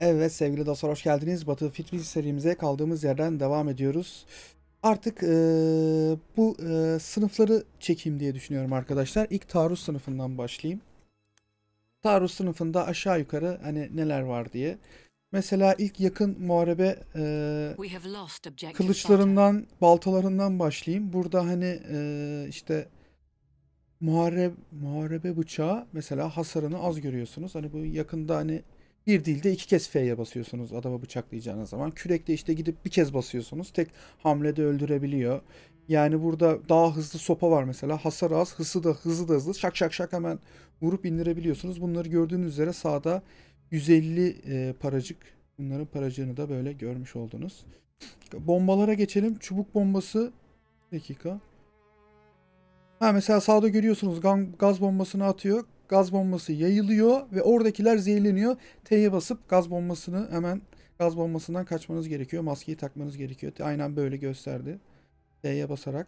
Evet sevgili dostlar, hoş geldiniz. Battlefield 1 serimize kaldığımız yerden devam ediyoruz. Artık bu sınıfları çekeyim diye düşünüyorum arkadaşlar. İlk taarruz sınıfından başlayayım. Taarruz sınıfında aşağı yukarı hani neler var diye. Mesela ilk yakın muharebe kılıçlarından, baltalarından başlayayım. Burada hani işte muharebe bıçağı mesela hasarını az görüyorsunuz. Hani bu yakında hani bir değil de iki kez F'ye basıyorsunuz adama bıçaklayacağınız zaman. Kürekle işte gidip bir kez basıyorsunuz. Tek hamlede öldürebiliyor. Yani burada daha hızlı sopa var mesela. Hasar az, hızı da hızlı. Şak şak şak hemen vurup indirebiliyorsunuz. Bunları gördüğünüz üzere sağda 150 paracık. Bunların paracığını da böyle görmüş oldunuz. Bombalara geçelim. Çubuk bombası. Bir dakika. Ha, mesela sağda görüyorsunuz gaz bombasını atıyor. Gaz bombası yayılıyor ve oradakiler zehirleniyor. T'ye basıp gaz bombasından kaçmanız gerekiyor. Maskeyi takmanız gerekiyor. Aynen böyle gösterdi. T'ye basarak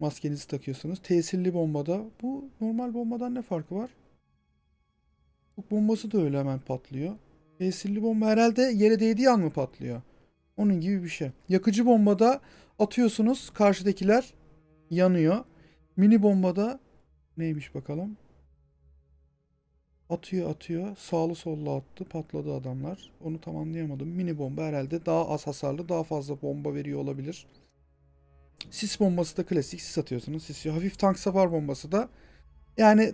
maskenizi takıyorsunuz. Tesirli bombada bu normal bombadan ne farkı var? Çubuk bombası da öyle hemen patlıyor. Tesirli bomba herhalde yere değdiği an mı patlıyor? Onun gibi bir şey. Yakıcı bombada atıyorsunuz. Karşıdakiler yanıyor. Mini bombada neymiş bakalım? Atıyor. Sağlı sollu attı. Patladı adamlar. Onu tam anlayamadım. Mini bomba herhalde daha az hasarlı. Daha fazla bomba veriyor olabilir. Sis bombası da klasik. Sis atıyorsunuz. Sisiyor. Hafif tank savar bombası da. Yani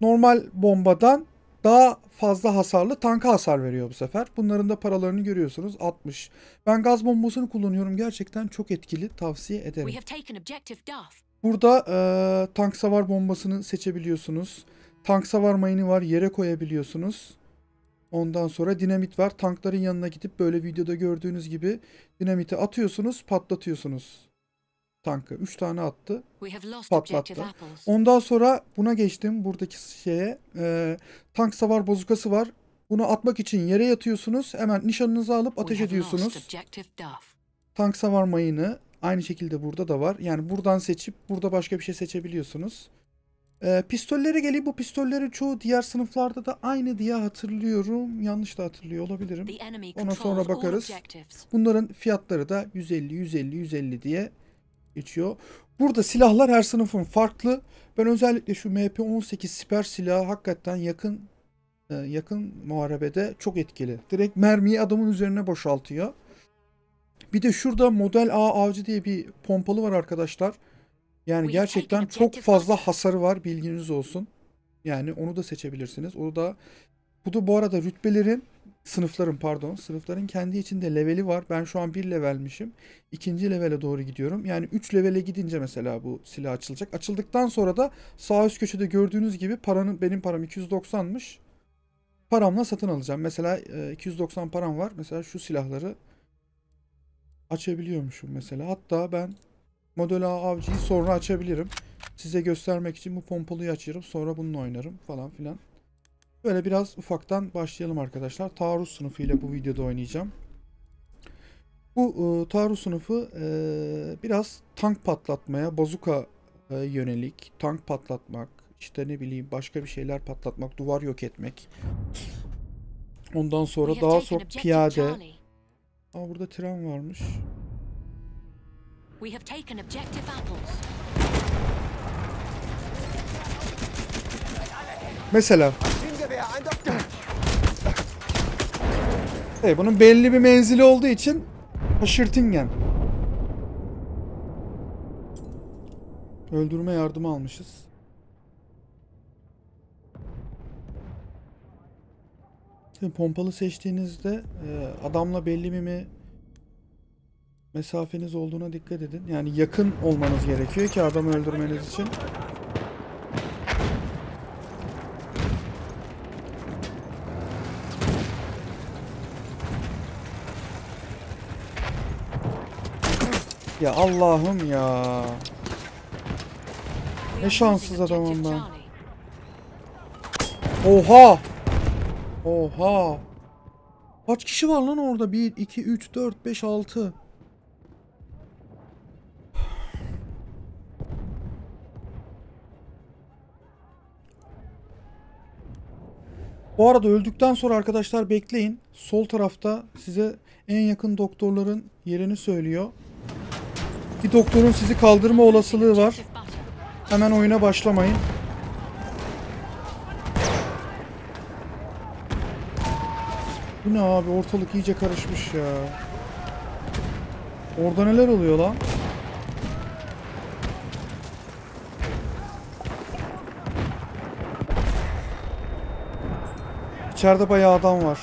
normal bombadan daha fazla hasarlı. Tanka hasar veriyor bu sefer. Bunların da paralarını görüyorsunuz. 60. Ben gaz bombasını kullanıyorum. Gerçekten çok etkili. Tavsiye ederim. Burada tank savar bombasını seçebiliyorsunuz. Tank savar mayını var. Yere koyabiliyorsunuz. Ondan sonra dinamit var. Tankların yanına gidip böyle videoda gördüğünüz gibi dinamiti atıyorsunuz, patlatıyorsunuz. Tankı. 3 tane attı. Patlattı. Ondan sonra buna geçtim. Buradaki şeye tank savar bozukası var. Bunu atmak için yere yatıyorsunuz. Hemen nişanınızı alıp ateş ediyorsunuz. Tank savar mayını aynı şekilde burada da var. Yani buradan seçip burada başka bir şey seçebiliyorsunuz. Pistollere geleyim. Bu pistollerin çoğu diğer sınıflarda da aynı diye hatırlıyorum. Yanlış da hatırlıyor olabilirim. Ona sonra bakarız. Bunların fiyatları da 150 diye geçiyor. Burada silahlar her sınıfın farklı. Ben özellikle şu MP18 siper silahı hakikaten yakın muharebede çok etkili. Direkt mermiyi adamın üzerine boşaltıyor. Bir de şurada Model A avcı diye bir pompalı var arkadaşlar. Yani gerçekten çok fazla hasarı var, bilginiz olsun. Yani onu da seçebilirsiniz. Bu da bu arada sınıfların kendi içinde leveli var. Ben şu an 1 levelmişim. 2. levele doğru gidiyorum. Yani 3 levele gidince mesela bu silah açılacak. Açıldıktan sonra da sağ üst köşede gördüğünüz gibi benim param 290'mış. Paramla satın alacağım. Mesela 290 param var. Mesela şu silahları açabiliyormuşum mesela. Hatta ben Model A avcıyı sonra açabilirim. Size göstermek için bu pompalığı açarım. Sonra bununla oynarım falan filan. Böyle biraz ufaktan başlayalım arkadaşlar. Taarruz sınıfı ile bu videoda oynayacağım. Bu taarruz sınıfı biraz tank patlatmaya, bazuka yönelik. Tank patlatmak, işte ne bileyim başka bir şeyler patlatmak, duvar yok etmek. Ondan sonra daha sonra piyade. Aa, burada tren varmış. We have taken objective apples. Mesela. Evet, bunun belli bir menzili olduğu için Haşırtingen. Öldürme yardımı almışız. Şimdi pompalı seçtiğinizde adamla belli bir mesafeniz olduğuna dikkat edin. Yani yakın olmanız gerekiyor ki adamı öldürmeniz için. Ya Allah'ım ya. Ne şanssız adamım ben. Oha! Oha! Kaç kişi var lan orada? 1, 2, 3, 4, 5, 6... Bu arada öldükten sonra arkadaşlar bekleyin. Sol tarafta size en yakın doktorların yerini söylüyor. Bir doktorun sizi kaldırma olasılığı var. Hemen oyuna başlamayın. Bu ne abi? Ortalık iyice karışmış ya. Orada neler oluyor lan? İçeride bayağı adam var.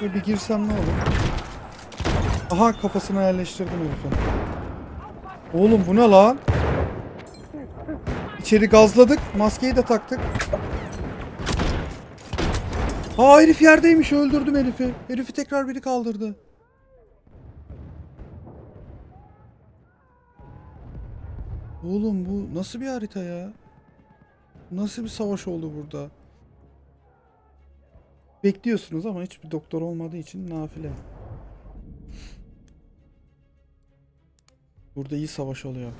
Şöyle bir girsem ne olur? Aha, kafasına yerleştirdim onu. Oğlum bu ne lan? İçeri gazladık. Maskeyi de taktık. Aa, herif yerdeymiş. Öldürdüm herifi. Herifi tekrar biri kaldırdı. Oğlum bu nasıl bir harita ya? Nasıl bir savaş oldu burada? Bekliyorsunuz ama hiçbir doktor olmadığı için nafile. Burada iyi savaş oluyor.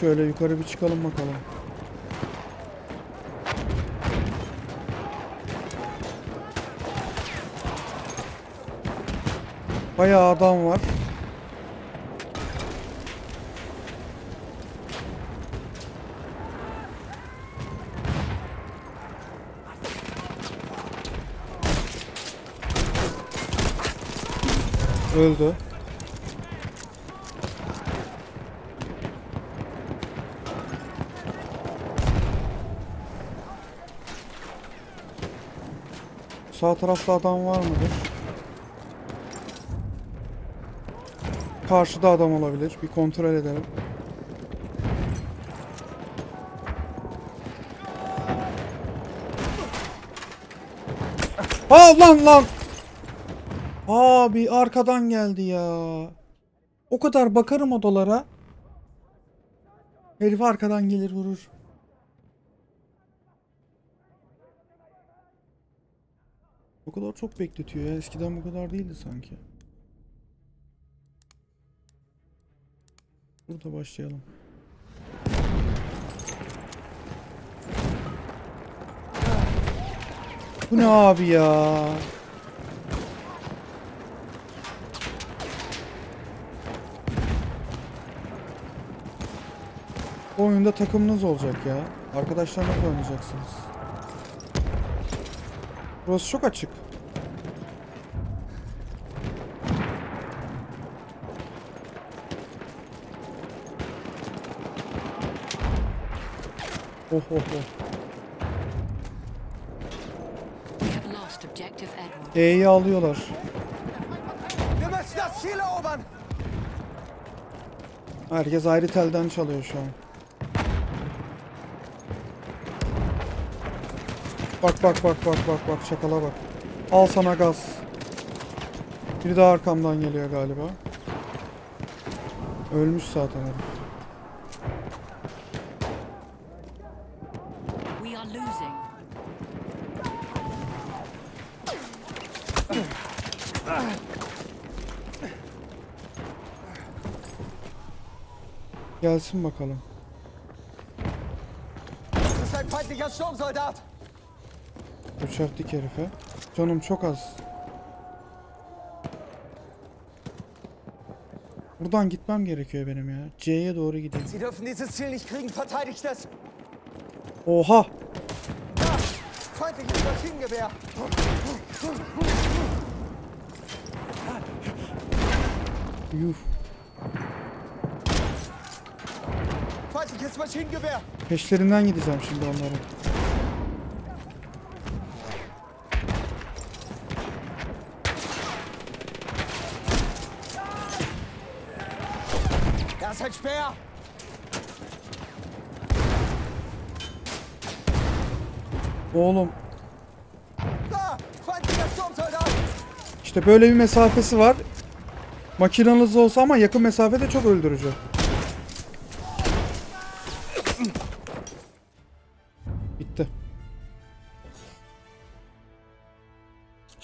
Şöyle yukarı bir çıkalım bakalım. Bayağı adam var. Öldü. Sağ tarafta adam var mıdır? Karşıda adam olabilir. Bir kontrol edelim. Aa lan. Abi arkadan geldi ya. O kadar bakarım odalara. Herif arkadan gelir vurur. O kadar çok bekletiyor ya. Eskiden bu kadar değildi sanki. Burada başlayalım. Bu ne abi ya? Bu oyunda takımınız olacak ya. Arkadaşlarınızla oynayacaksınız. Burası çok açık. Oh oh oh. E'yi alıyorlar. Herkes ayrı telden çalıyor şu an. Bak şakala bak. Al sana gaz. Biri daha arkamdan geliyor galiba. Ölmüş zaten herif. Gelsin bakalım. Uçaktık herife. Canım çok az. Buradan gitmem gerekiyor benim ya. C'ye doğru gideyim. Oha! Yuh. Peşlerinden gideceğim şimdi onların. Oğlum. İşte böyle bir mesafesi var. Makinanız olsa ama yakın mesafede çok öldürücü. Bitti.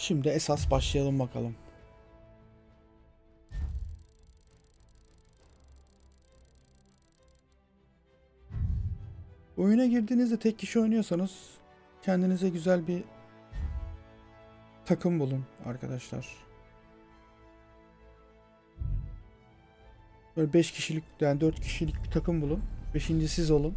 Şimdi esas başlayalım bakalım. Oyuna girdiğinizde tek kişi oynuyorsanız kendinize güzel bir takım bulun arkadaşlar. Böyle 5 kişilik, yani 4 kişilik bir takım bulun. 5. siz olun.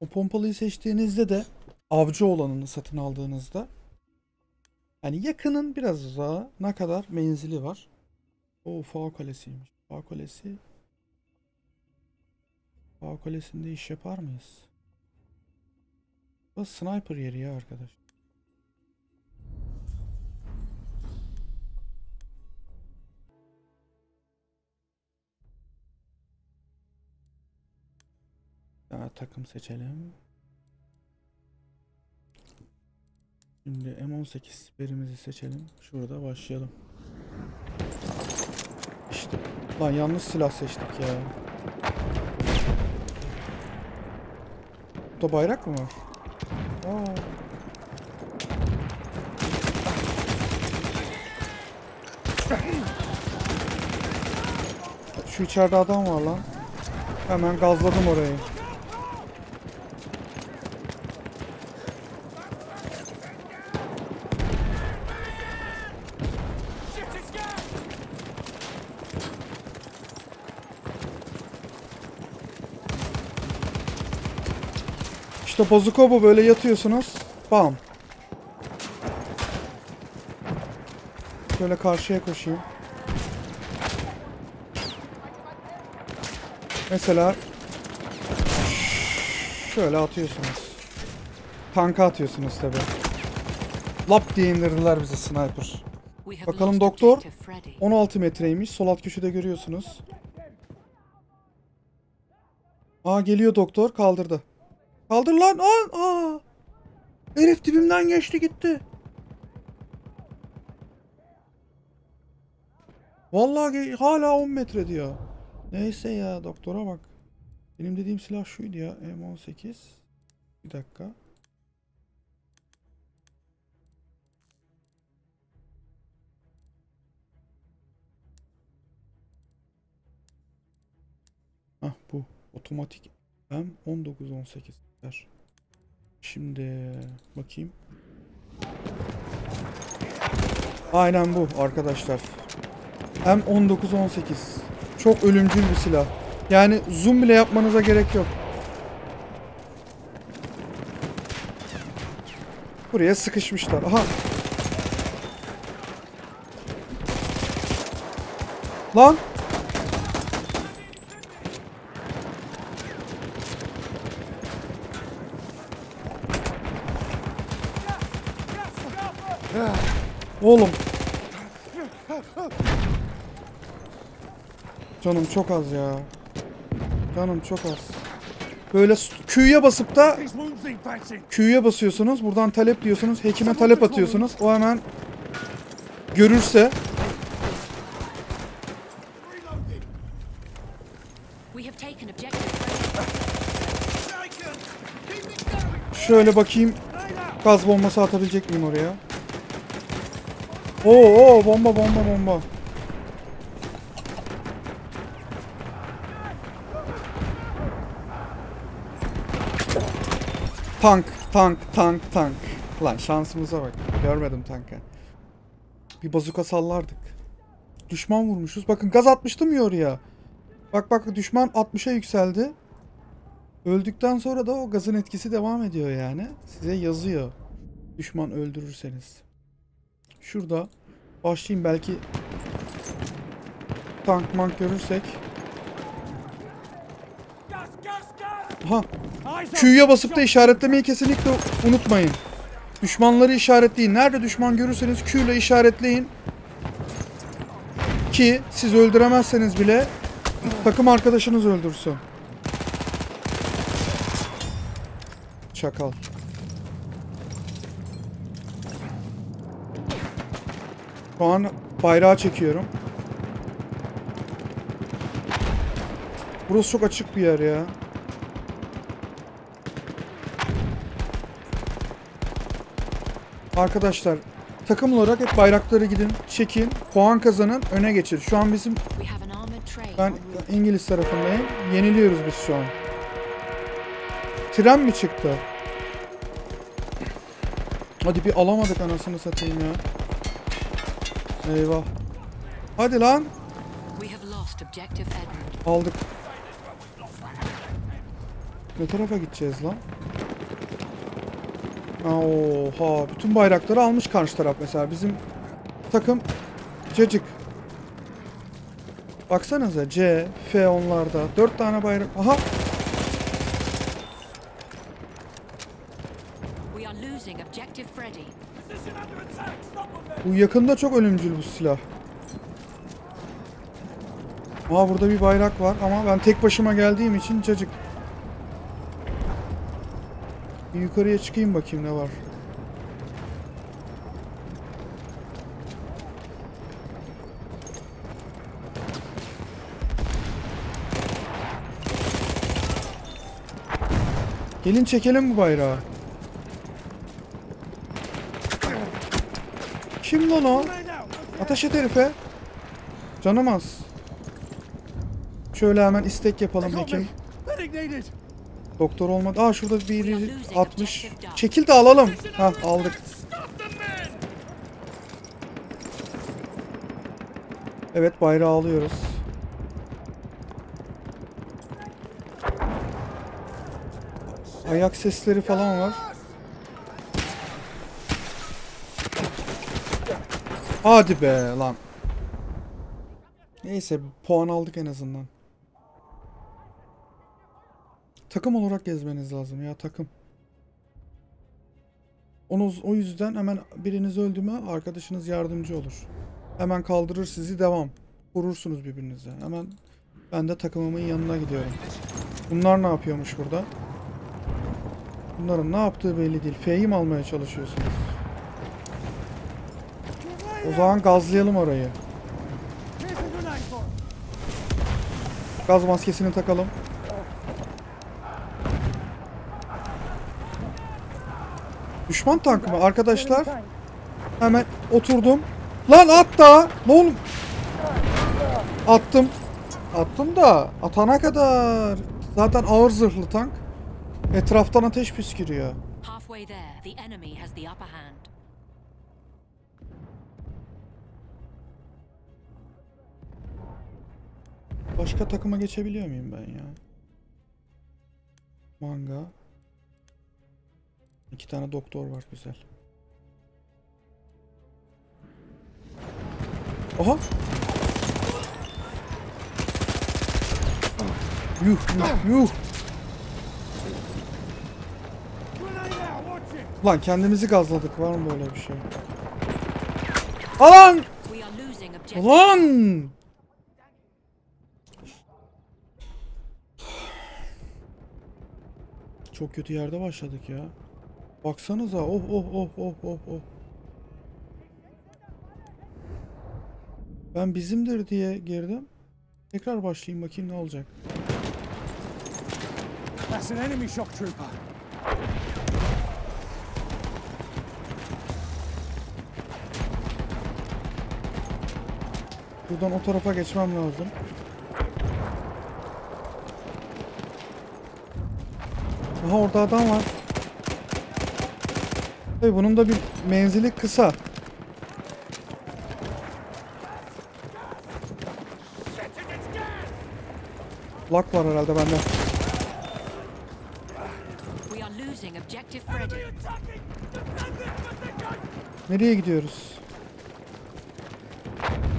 O pompalıyı seçtiğinizde de avcı olanını satın aldığınızda, yani yakının biraz uzağına kadar menzili var. O Fao kalesiymiş. Fao kalesi. Fao kalesinde iş yapar mıyız? Bu sniper yeri ya arkadaş. Daha takım seçelim. Şimdi M18 siperimizi seçelim. Şurada başlayalım. İşte. Lan yanlış silah seçtik ya. Burada bayrak mı var? Aa. Şu içeride adam var lan. Hemen gazladım orayı. İşte bozuko bu, böyle yatıyorsunuz. Bam. Şöyle karşıya koşayım. Mesela şöyle atıyorsunuz. Tanka atıyorsunuz tabi. Lap diye indirdiler bizi sniper. Bakalım doktor. 16 metreymiş. Sol alt köşede görüyorsunuz. Aa, geliyor doktor. Kaldırdı. Kaldır lan. Aa. Herif dibimden geçti gitti. Vallahi hala 10 metre diyor. Neyse ya, doktora bak. Benim dediğim silah şuydu ya. M18. Bir dakika. Hah, bu. Otomatik M19-18. Şimdi bakayım. Aynen bu arkadaşlar. M19-18. Çok ölümcül bir silah. Yani zoom bile yapmanıza gerek yok. Buraya sıkışmışlar. Aha. Lan. Oğlum. Canım çok az ya. Canım çok az. Böyle Q'ya basıp da Q'ya basıyorsunuz. Buradan talep diyorsunuz. Hekime talep atıyorsunuz. O hemen görürse. Şöyle bakayım. Gaz bombası atabilecek miyim oraya? Oo, bomba bomba bomba. Tank tank tank tank. Lan şansımıza bak. Görmedim tanka. Bir bazuka sallardık. Düşman vurmuşuz. Bakın gaz atmıştım ya oraya. Bak bak, düşman 60'a yükseldi. Öldükten sonra da o gazın etkisi devam ediyor yani. Size yazıyor. Düşman öldürürseniz. Şurada başlayayım, belki tank mank görürsek. Aha. Q'ya basıp da işaretlemeyi kesinlikle unutmayın. Düşmanları işaretleyin. Nerede düşman görürseniz Q ile işaretleyin. Ki siz öldüremezseniz bile takım arkadaşınız öldürsün. Çakal. Şu an bayrağı çekiyorum. Burası çok açık bir yer ya. Arkadaşlar takım olarak hep bayrakları gidin, çekin, puan kazanın, öne geçin. Şu an bizim... Ben İngiliz tarafındayım. Yeniliyoruz biz şu an. Tren mi çıktı? Hadi bir alamadık anasını satayım ya. Eyvah. Hadi lan. Aldık. Ne tarafa gideceğiz lan? Oha. Bütün bayrakları almış karşı taraf mesela. Bizim takım cacık. Baksanıza. C, F onlarda. 4 tane bayrak. Aha. Bu yakında çok ölümcül bu silah. Aa, burada bir bayrak var ama ben tek başıma geldiğim için cacık. Bir yukarıya çıkayım bakayım ne var. Gelin çekelim bu bayrağı. Kim lan o? Ateş et herife. Canım az. Şöyle hemen istek yapalım hekim. Doktor olmadı. Aa, şurada biri 60. Çekil de alalım. Ha, aldık. Evet, bayrağı alıyoruz. Ayak sesleri falan var. Hadi be lan. Neyse, puan aldık en azından. Takım olarak gezmeniz lazım ya, takım. O yüzden hemen biriniz öldü mü arkadaşınız yardımcı olur. Hemen kaldırır sizi, devam. Vurursunuz birbirinize. Hemen ben de takımımın yanına gidiyorum. Bunlar ne yapıyormuş burada? Bunların ne yaptığı belli değil. F'yi mi almaya çalışıyorsunuz? O zaman gazlayalım orayı. Gaz maskesini takalım. Düşman tankı mı? Arkadaşlar hemen oturdum. Lan at da! Ne oğlum? Attım. Attım da atana kadar. Zaten ağır zırhlı tank. Etraftan ateş püskürüyor. Başka takıma geçebiliyor muyum ben ya? Manga. 2 tane doktor var, güzel. Aha! Yuh yuh yuh! Lan kendimizi gazladık, var mı böyle bir şey? Alan! Lan! Çok kötü yerde başladık ya. Baksanıza, oh oh oh oh oh oh. Ben bizimdir diye girdim. Tekrar başlayayım bakayım ne olacak. Buradan o tarafa geçmem lazım. Aha, orada adam var. Tabii bunun da bir menzili kısa. Lock var herhalde bende. Nereye gidiyoruz?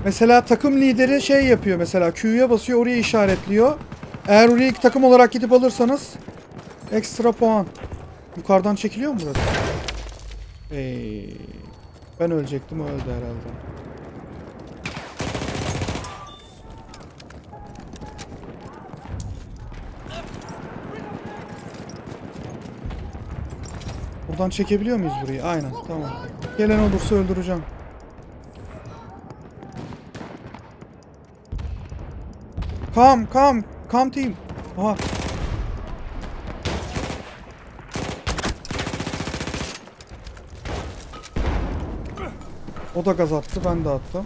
Mesela takım lideri şey yapıyor mesela. Q'ya basıyor, oraya işaretliyor. Eğer oraya takım olarak gidip alırsanız ekstra puan. Yukarıdan çekiliyor mu burası? Ben ölecektim, o öldü herhalde. Buradan çekebiliyor muyuz burayı? Aynen, tamam. Gelen olursa öldüreceğim. Come, come, Come team. Aha. O da gaz attı, ben de attım.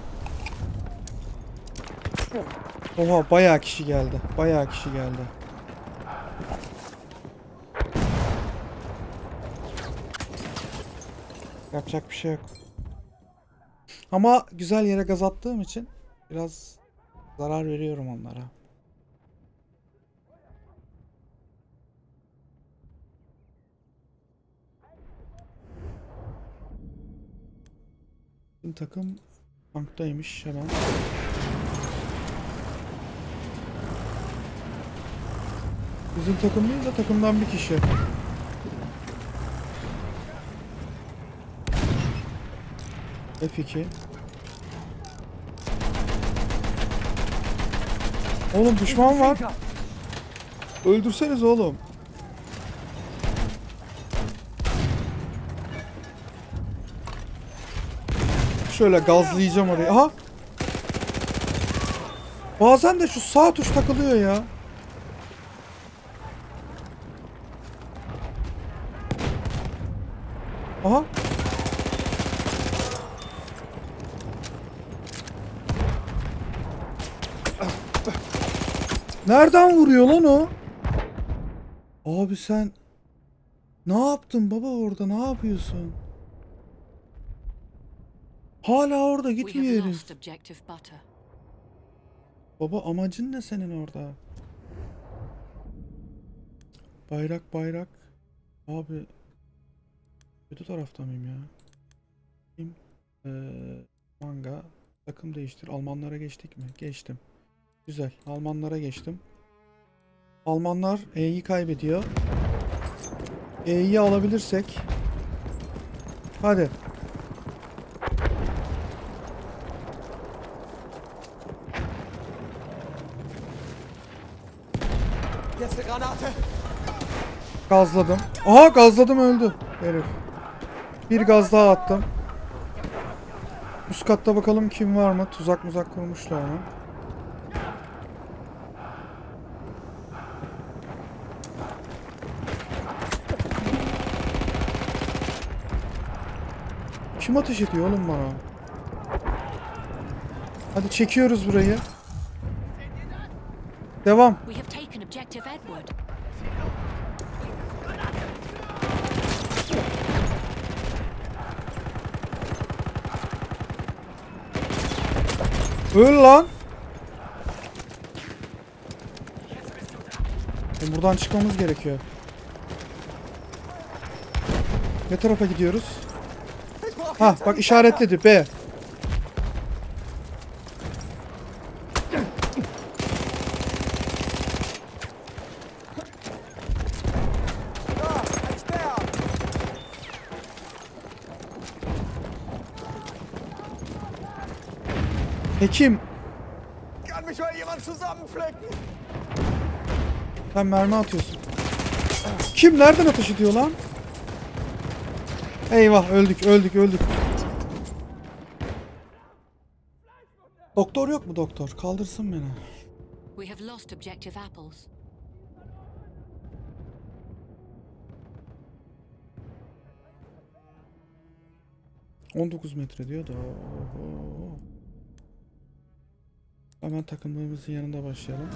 Oha, bayağı kişi geldi. Bayağı kişi geldi. Yapacak bir şey yok. Ama güzel yere gaz attığım için biraz zarar veriyorum onlara. Şimdi takım tanktaymış hemen. Bizim takım değil de takımdan bir kişi. F2. Oğlum düşman var. Öldürseniz oğlum. Şöyle gazlayacağım orayı. Aha. Bazen de şu sağ tuş takılıyor ya. Aha. Nereden vuruyor lan o? Abi sen ne yaptın baba orada? Ne yapıyorsun? Hala orada gitmiyoruz. Baba amacın ne senin orada? Bayrak bayrak. Abi kötü tarafta mıyım ya? Kim? Manga. Takım değiştir. Almanlara geçtik mi? Geçtim. Güzel. Almanlara geçtim. Almanlar E'yi kaybediyor. E'yi alabilirsek. Hadi. Gazladım. Aha gazladım, öldü herif. Bir gaz daha attım. Üst katta bakalım kim var mı? Tuzak muzak kurmuşlar mı? Kim ateş ediyor oğlum bana? Hadi çekiyoruz burayı. Devam. Öl lan. Buradan çıkmamız gerekiyor. Ne tarafa gidiyoruz? Ha bak işaretledi B. Hekim. Sen mermi atıyorsun. Kim nereden ateş ediyor lan? Eyvah öldük öldük öldük. Doktor yok mu doktor? Kaldırsın beni. ...19 metre diyor da. Oho. Hemen takımlarımızın yanında başlayalım.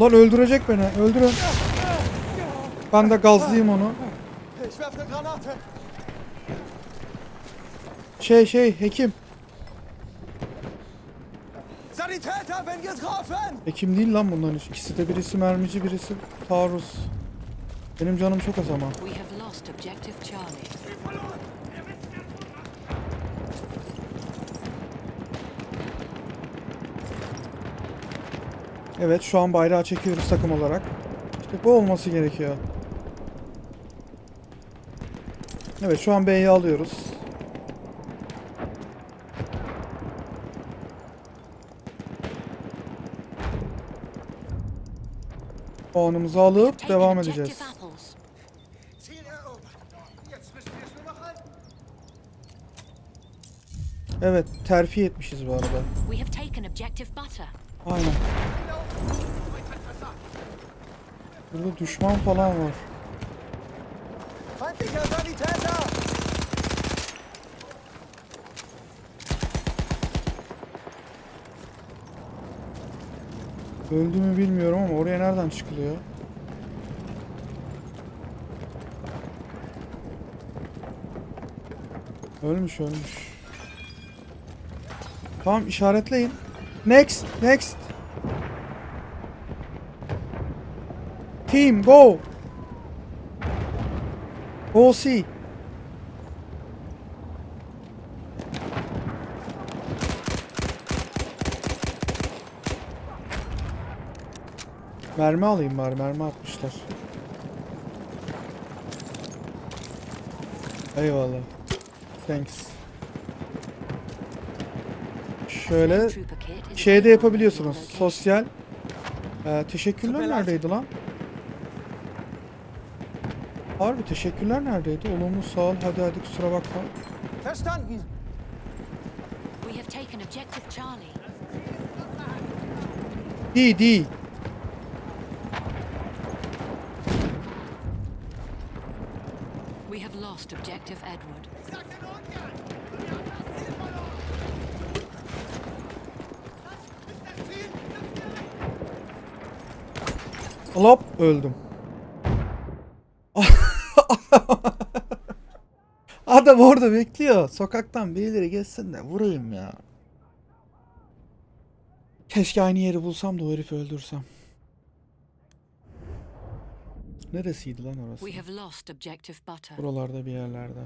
Lan öldürecek beni. Öldürün. Ben de gazlayayım onu. Hekim. Hekim değil lan bunların hiç. İkisi de birisi mermici, birisi taarruz. Benim canım çok az ama. Evet şu an bayrağı çekiyoruz takım olarak. İşte bu olması gerekiyor. Evet şu an B'yi alıyoruz. Puanımızı alıp devam edeceğiz. Evet, terfi etmişiz bu arada. Aynen. Burada düşman falan var. Öldü mü bilmiyorum ama oraya nereden çıkılıyor? Ölmüş, ölmüş. Tamam, işaretleyin. Next, next. Team, go. Go see. Mermi alayım bari, mermi atmışlar. Eyvallah. Thanks. Şöyle şeyde yapabiliyorsunuz. Sosyal. Teşekkürler neredeydi lan? Harbi teşekkürler neredeydi? Olumlu, sağ ol. Hadi hadi, kusura bakma. D, D. Hop, öldüm. Adam orada bekliyor. Sokaktan birileri geçsin de vurayım ya. Keşke aynı yeri bulsam da o herifi öldürsem. Neresiydi lan orası? Buralarda bir yerlerde.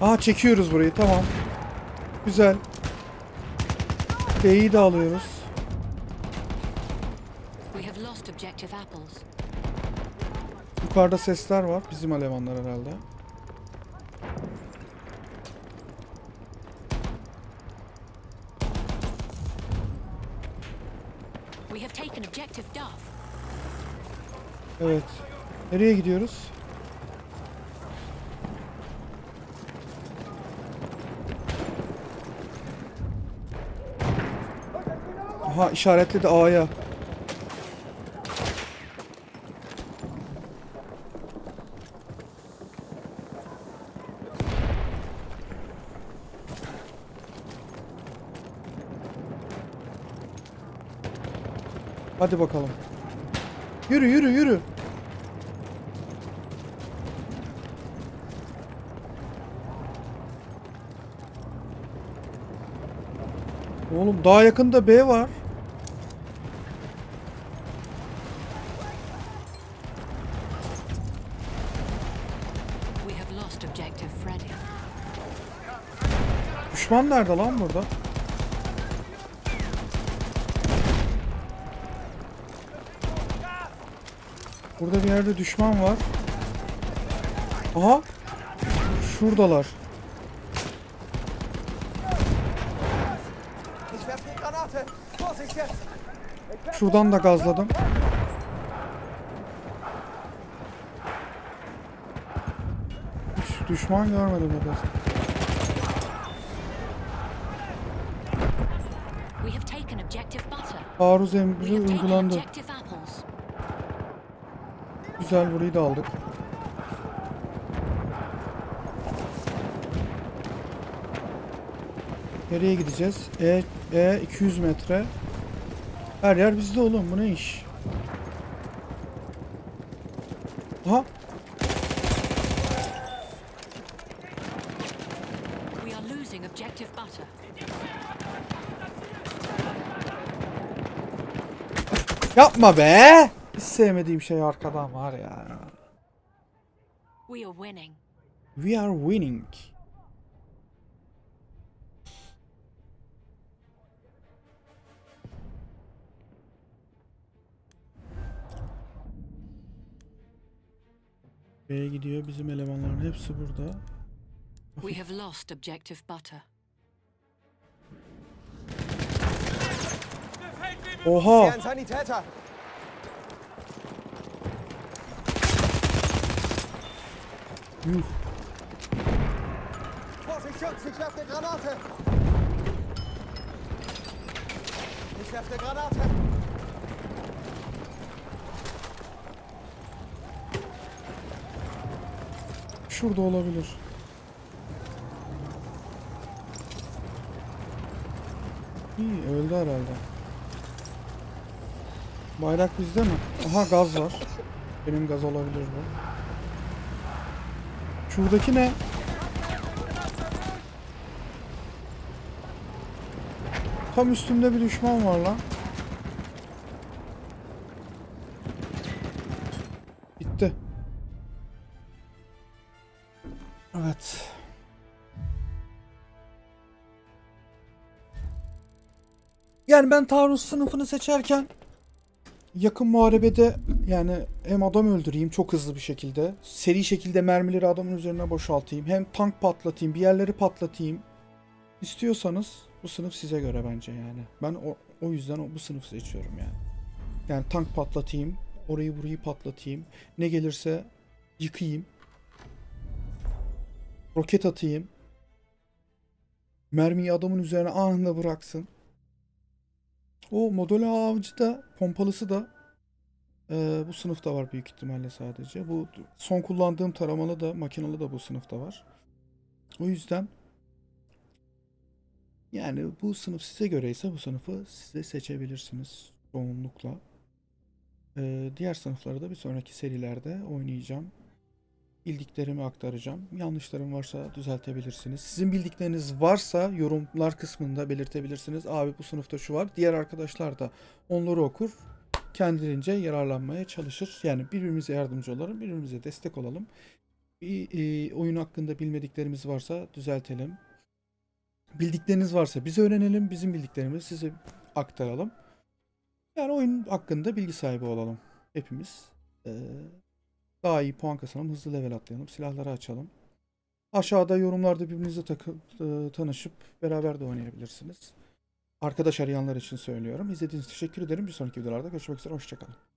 Aa, çekiyoruz burayı, tamam. Güzel. B'yi de alıyoruz. Yukarıda sesler var. Bizim elemanlar herhalde. Evet. Nereye gidiyoruz? Aha, işaretledi A'ya. Hadi bakalım. Yürü yürü yürü. Oğlum daha yakında B var. Düşman nerede lan burada? Burada bir yerde düşman var. Aha! Şuradalar. Şuradan da gazladım. Hiç düşman görmedim burada. Taarruz emri uygulandı. Güzel, burayı da aldık. Nereye gideceğiz? E 200 metre. Her yer bizde oğlum, bu ne iş? Aha! Yapma be! Hiç sevmediğim şey arkadan var ya. We are winning. B'ye gidiyor. Bizim elemanların hepsi burada. We have lost objective butter. Oha! 100. Vorsicht, Schütz, ich werfe eine Granate. Ich werfe eine Granate. Şurada olabilir. İyi, öldü herhalde. Bayrak bizde mi? Aha, gaz var. Benim gaz olabilir bu. Şuradaki ne? Tam üstümde bir düşman var lan. Bitti. Evet. Yani ben taarruz sınıfını seçerken yakın muharebede yani hem adam öldüreyim çok hızlı bir şekilde, seri şekilde mermileri adamın üzerine boşaltayım, hem tank patlatayım, bir yerleri patlatayım. İstiyorsanız bu sınıf size göre bence yani. Ben o yüzden bu sınıfı seçiyorum yani. Yani tank patlatayım, orayı burayı patlatayım, ne gelirse yıkayım, roket atayım, mermiyi adamın üzerine anında bıraksın. O Model A avcı da, pompalısı da bu sınıfta var büyük ihtimalle sadece. Bu son kullandığım taramalı da, makinalı da bu sınıfta var. O yüzden yani bu sınıf size göre ise bu sınıfı size seçebilirsiniz çoğunlukla. Diğer sınıfları da bir sonraki serilerde oynayacağım. Bildiklerimi aktaracağım. Yanlışlarım varsa düzeltebilirsiniz. Sizin bildikleriniz varsa yorumlar kısmında belirtebilirsiniz. Abi bu sınıfta şu var. Diğer arkadaşlar da onları okur. Kendilerince yararlanmaya çalışır. Yani birbirimize yardımcı olalım. Birbirimize destek olalım. Bir oyun hakkında bilmediklerimiz varsa düzeltelim. Bildikleriniz varsa biz öğrenelim. Bizim bildiklerimizi size aktaralım. Yani oyun hakkında bilgi sahibi olalım. Hepimiz. Daha iyi puan kasalım, hızlı level atlayalım, silahları açalım. Aşağıda yorumlarda birbirinizle tanışıp beraber de oynayabilirsiniz. Arkadaş arayanlar için söylüyorum. İzlediğiniz için teşekkür ederim. Bir sonraki videolarda görüşmek üzere, hoşçakalın.